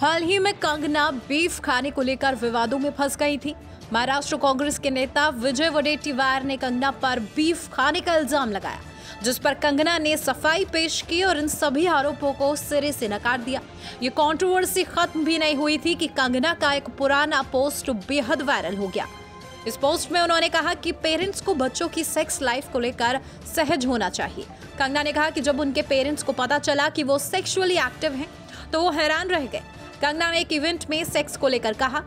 हाल ही में कंगना बीफ खाने को लेकर विवादों में फंस गई थी। महाराष्ट्र कांग्रेस के नेता विजय वडेटीवार ने कंगना पर बीफ खाने का इल्जाम लगाया, जिस पर कंगना ने सफाई पेश की और इन सभी आरोपों को सिरे से नकार दिया। ये कंट्रोवर्सी खत्म भी नहीं हुई थी कि कंगना का एक पुराना पोस्ट बेहद वायरल हो गया। इस पोस्ट में उन्होंने कहा कि पेरेंट्स को बच्चों की सेक्स लाइफ को लेकर सहज होना चाहिए। कंगना ने कहा कि जब उनके पेरेंट्स को पता चला कि वो सेक्सुअली एक्टिव हैं, तो वो हैरान रह गए। कंगना ने एक इवेंट में सेक्स को लेकर कहा,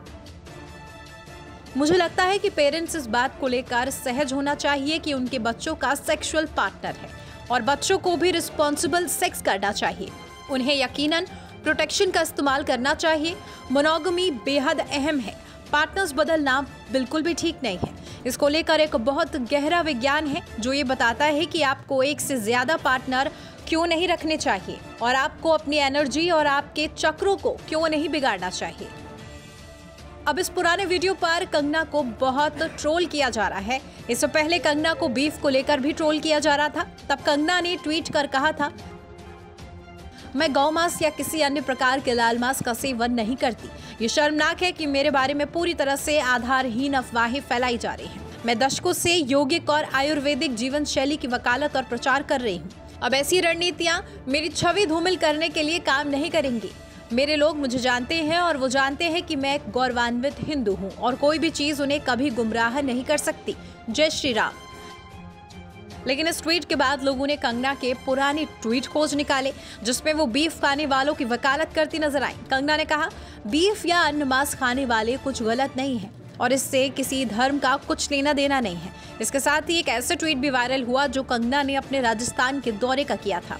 मुझे लगता है कि पेरेंट्स इस बात को लेकर सहज होना चाहिए कि उनके बच्चों का सेक्सुअल पार्टनर है और बच्चों को भी रिस्पॉन्सिबल सेक्स करना चाहिए। उन्हें यकीनन प्रोटेक्शन का इस्तेमाल करना चाहिए। मोनोगमी बेहद अहम है। पार्टनर्स बदलना बिल्कुल भी ठीक नहीं है। इसको लेकर एक बहुत गहरा विज्ञान है जो ये बताता है कि आपको एक से ज्यादा पार्टनर क्यों नहीं रखने चाहिए और आपको अपनी एनर्जी और आपके चक्रों को क्यों नहीं बिगाड़ना चाहिए। अब इस पुराने वीडियो पर कंगना को बहुत ट्रोल किया जा रहा है। इससे पहले कंगना को बीफ को लेकर भी ट्रोल किया जा रहा था। तब कंगना ने ट्वीट कर कहा था, मैं गौ मांस या किसी अन्य प्रकार के लाल मांस का सेवन नहीं करती। ये शर्मनाक है कि मेरे बारे में पूरी तरह से आधारहीन अफवाहें फैलाई जा रही हैं। मैं दशकों से यौगिक और आयुर्वेदिक जीवन शैली की वकालत और प्रचार कर रही हूँ। अब ऐसी रणनीतियाँ मेरी छवि धूमिल करने के लिए काम नहीं करेंगी। मेरे लोग मुझे जानते हैं और वो जानते हैं कि मैं एक गौरवान्वित हिंदू हूँ और कोई भी चीज़ उन्हें कभी गुमराह नहीं कर सकती। जय श्री राम। लेकिन इस ट्वीट के बाद लोगों ने कंगना के पुराने ट्वीट खोज निकाले, जिसमें वो बीफ खाने वालों की वकालत करती नजर आई। कंगना ने कहा, बीफ या अन्य मांस खाने वाले कुछ गलत नहीं है और इससे किसी धर्म का कुछ लेना देना नहीं है। इसके साथ ही एक ऐसा ट्वीट भी वायरल हुआ जो कंगना ने अपने राजस्थान के दौरे का किया था।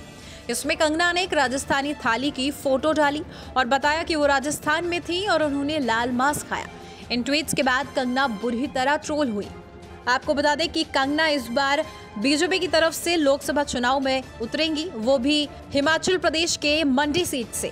इसमें कंगना ने एक राजस्थानी थाली की फोटो डाली और बताया कि वो राजस्थान में थी और उन्होंने लाल मांस खाया। इन ट्वीट्स के बाद कंगना बुरी तरह ट्रोल हुई। आपको बता दें कि कंगना इस बार बीजेपी की तरफ से लोकसभा चुनाव में उतरेंगी, वो भी हिमाचल प्रदेश के मंडी सीट से।